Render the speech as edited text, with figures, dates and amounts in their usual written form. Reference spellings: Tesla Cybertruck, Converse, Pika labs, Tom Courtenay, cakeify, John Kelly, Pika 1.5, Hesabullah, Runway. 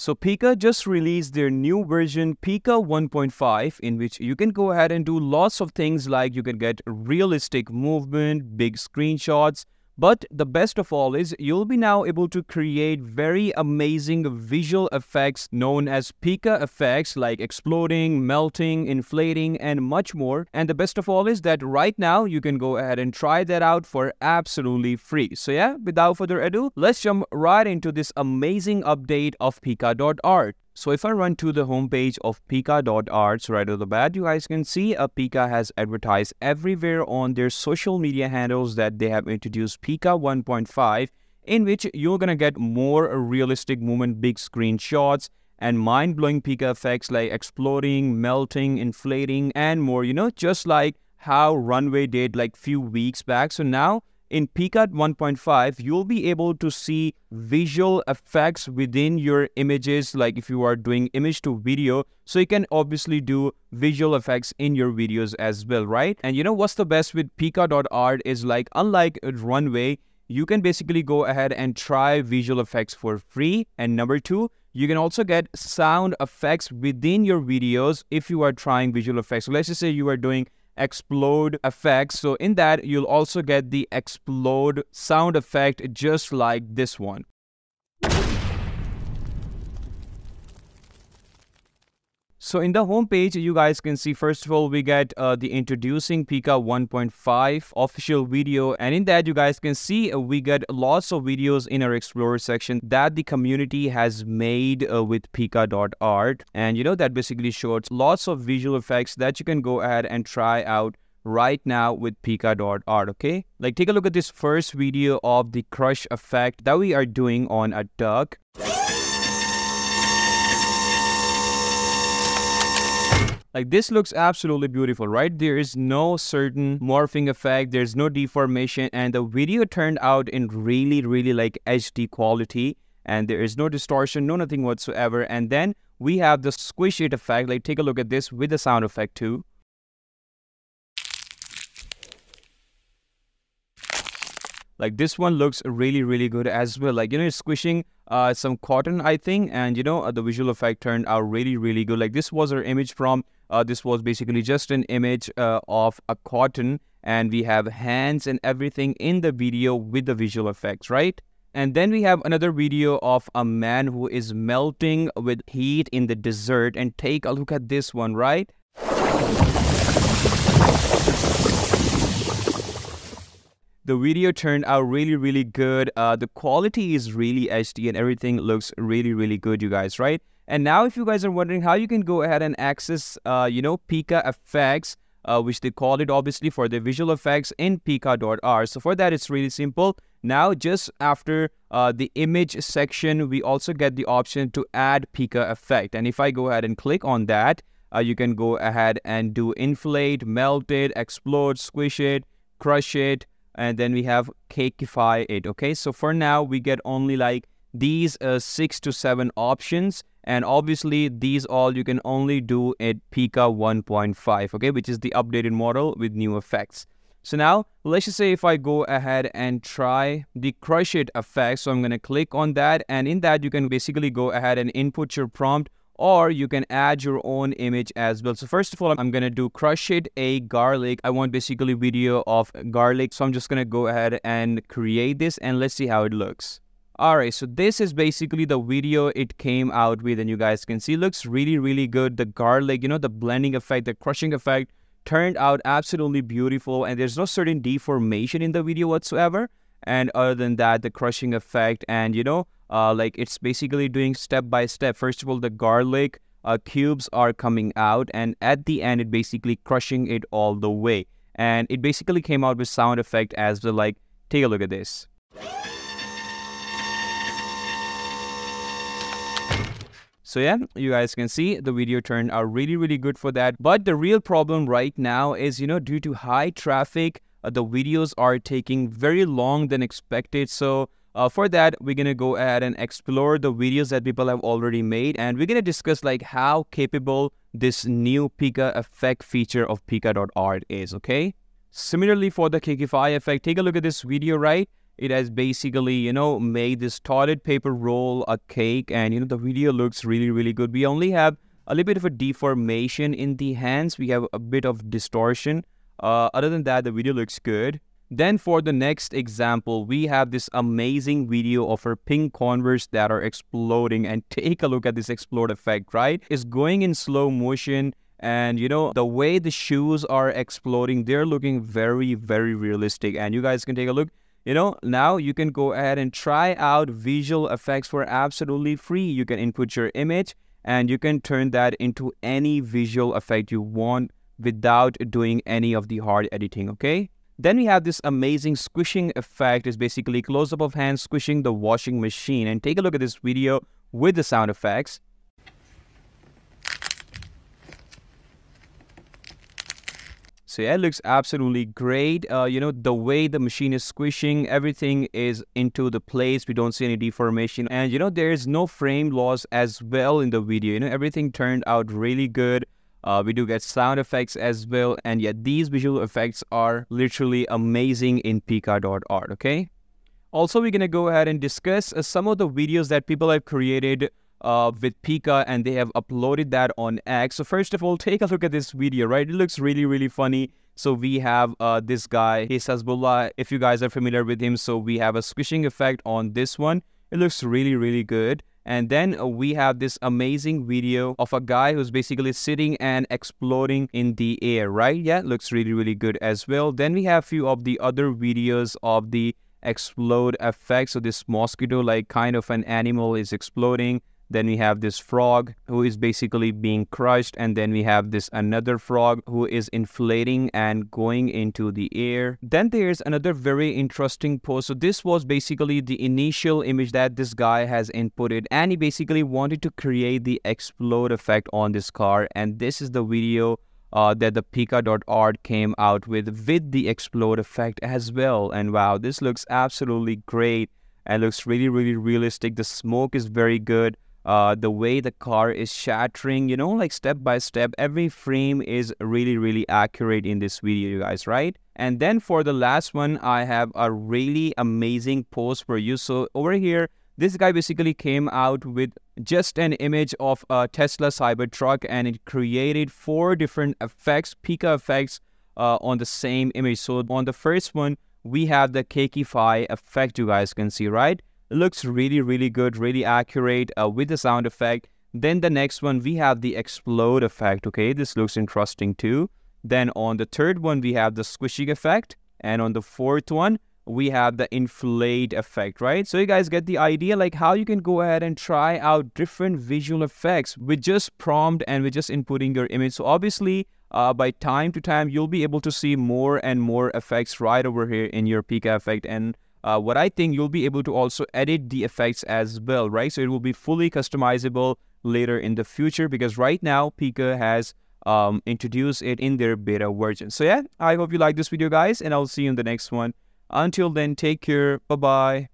So Pika just released their new version Pika 1.5, in which you can go ahead and do lots of things, like you can get realistic movement, big screenshots, but the best of all is you'll be now able to create very amazing visual effects known as Pika effects, like exploding, melting, inflating, and much more. And the best of all is that right now you can go ahead and try that out for absolutely free. So yeah, without further ado, let's jump right into this amazing update of Pika.art. So if I run to the homepage of Pika.art, right off the bat, you guys can see Pika has advertised everywhere on their social media handles that they have introduced Pika 1.5, in which you're gonna get more realistic movement, big screen shots, and mind-blowing Pika effects like exploding, melting, inflating, and more, you know, just like how Runway did like few weeks back. So now in Pika 1.5, you'll be able to see visual effects within your images, like if you are doing image to video, so you can obviously do visual effects in your videos as well, right? And you know what's the best with Pika.art is, like, unlike Runway, you can basically go ahead and try visual effects for free. And number two, you can also get sound effects within your videos if you are trying visual effects. So let's just say you are doing explode effects, so in that you'll also get the explode sound effect, just like this one. So in the homepage, you guys can see, first of all, we get the introducing Pika 1.5 official video, and in that you guys can see we get lots of videos in our Explorer section that the community has made with Pika.art, and you know that basically shows lots of visual effects that you can go ahead and try out right now with Pika.art, okay? Like, take a look at this first video of the crush effect that we are doing on a duck. Like, this looks absolutely beautiful, right? There is no certain morphing effect, there's no deformation, and the video turned out in really like HD quality, and there is no distortion, no nothing whatsoever. And then we have the squish it effect. Like, take a look at this with the sound effect too. Like, this one looks really good as well. Like, you know, it's squishing some cotton, I think, and you know, the visual effect turned out really good. Like, this was our image from this was basically just an image of a cotton, and we have hands and everything in the video with the visual effects, right? And then we have another video of a man who is melting with heat in the desert, and take a look at this one, right? The video turned out really good. The quality is really HD and everything looks really good, you guys, right? And now if you guys are wondering how you can go ahead and access, you know, Pika effects, which they call it obviously for the visual effects in Pika.art. So for that, it's really simple. Now, just after the image section, we also get the option to add Pika effect. And if I go ahead and click on that, you can go ahead and do inflate, melt it, explode, squish it, crush it, and then we have cakeify it, okay? So for now, we get only like these 6 to 7 options, and obviously these all you can only do at Pika 1.5, okay, which is the updated model with new effects. So now, let's just say if I go ahead and try the crush it effect, so I'm gonna click on that, and in that you can basically go ahead and input your prompt, or you can add your own image as well. So first of all, I'm gonna do crush it a garlic. I want basically video of garlic. So I'm just gonna go ahead and create this, and let's see how it looks. All right, so this is basically the video it came out with, and you guys can see it looks really good. The garlic, you know, the blending effect, the crushing effect turned out absolutely beautiful, and there's no certain deformation in the video whatsoever. And other than that, the crushing effect, and you know, like, it's basically doing step by step. First of all, the garlic cubes are coming out, and at the end, it basically crushing it all the way. And it basically came out with sound effect as well. Like, take a look at this. So yeah, you guys can see the video turned out really good for that. But the real problem right now is, you know, due to high traffic, the videos are taking very long than expected. So for that, we're going to go ahead and explore the videos that people have already made, and we're going to discuss like how capable this new Pika effect feature of Pika.art is, okay? Similarly, for the cakeify effect, take a look at this video, right? It has basically, made this toilet paper roll a cake, and, the video looks really, really good. We only have a little bit of a deformation in the hands. We have a bit of distortion. Other than that, the video looks good. Then for the next example, we have this amazing video of her pink Converse that are exploding. And take a look at this explode effect, right? It's going in slow motion. And, the way the shoes are exploding, they're looking very, very realistic. And you guys can take a look. Now you can go ahead and try out visual effects for absolutely free. You can input your image and you can turn that into any visual effect you want without doing any of the hard editing, okay? Then we have this amazing squishing effect. It's basically close-up of hands squishing the washing machine. And take a look at this video with the sound effects. So yeah, it looks absolutely great. The way the machine is squishing, everything is into the place. We don't see any deformation. And, there is no frame loss as well in the video. Everything turned out really good. We do get sound effects as well, and yet these visual effects are literally amazing in Pika.art, okay? Also, we're going to go ahead and discuss some of the videos that people have created with Pika, and they have uploaded that on X. So first of all, take a look at this video, right? It looks really, really funny. So we have this guy, Hesabullah, if you guys are familiar with him. So we have a squishing effect on this one. It looks really, really good. And then we have this amazing video of a guy who's basically sitting and exploding in the air, right? Yeah, looks really, really good as well. Then we have a few of the other videos of the explode effect. So this mosquito, like kind of an animal, is exploding. Then we have this frog who is basically being crushed. And then we have this another frog who is inflating and going into the air. Then there's another very interesting post. So this was basically the initial image that this guy has inputted. And he basically wanted to create the explode effect on this car. And this is the video that the Pika.art came out with the explode effect as well. And wow, this looks absolutely great. And looks really, really realistic. The smoke is very good. The way the car is shattering, like step by step, every frame is really, really accurate in this video, you guys, right? And then for the last one, I have a really amazing post for you. So over here, this guy basically came out with just an image of a Tesla Cybertruck, and it created 4 different effects, Pika effects, on the same image. So on the first one, we have the cakeify effect, you guys can see, right? It looks really, really good, really accurate with the sound effect. Then the next one, we have the explode effect, okay? This looks interesting too. Then on the third one, we have the squishing effect. And on the fourth one, we have the inflate effect, right? So you guys get the idea, like how you can go ahead and try out different visual effects with just prompt and with just inputting your image. So obviously, by time to time, you'll be able to see more and more effects right over here in your Pika effect. And what I think, you'll be able to also edit the effects as well, right? So it will be fully customizable later in the future, because right now Pika has introduced it in their beta version. So yeah, I hope you like this video, guys, and I'll see you in the next one. Until then, take care. Bye-bye.